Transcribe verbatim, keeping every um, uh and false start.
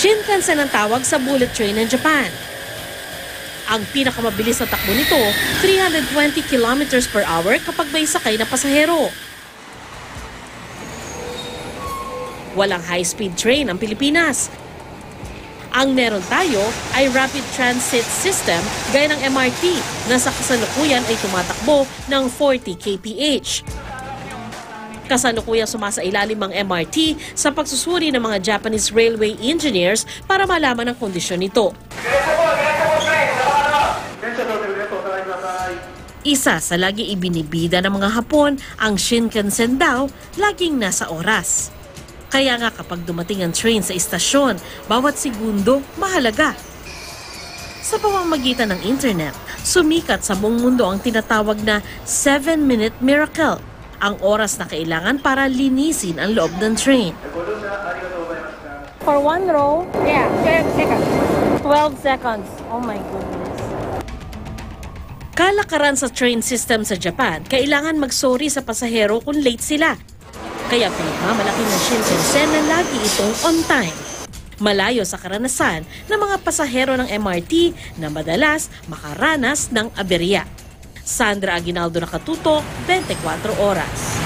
Shinkansen ang tawag sa bullet train ng Japan. Ang pinakamabilis na takbo nito, three hundred twenty kilometers per hour kapag may sakay na pasahero. Walang high-speed train ang Pilipinas. Ang meron tayo ay rapid transit system gaya ng M R T na sa kasalukuyan ay tumatakbo ng forty kilometers per hour. Kasalukuyang sumasailalim ang M R T sa pagsusuri ng mga Japanese railway engineers para malaman ang kondisyon nito. Isa sa lagi ibinibida ng mga Hapon, ang Shinkansen daw laging nasa oras. Kaya nga kapag dumating ang train sa istasyon, bawat segundo mahalaga. Sa pamamagitan ng internet, sumikat sa buong mundo ang tinatawag na seven minute miracle. Ang oras na kailangan para linisin ang loob ng train. For one row, yeah, twelve seconds. twelve seconds. Oh my goodness. Kalakaran sa train system sa Japan, kailangan mag-sorry sa pasahero kung late sila. Kaya pinagmamalaki ng Shinkansen na lagi itong on time. Malayo sa karanasan ng mga pasahero ng M R T na madalas makaranas ng aberya. Sandra Aginaldo na Katuto, twenty-four Oras.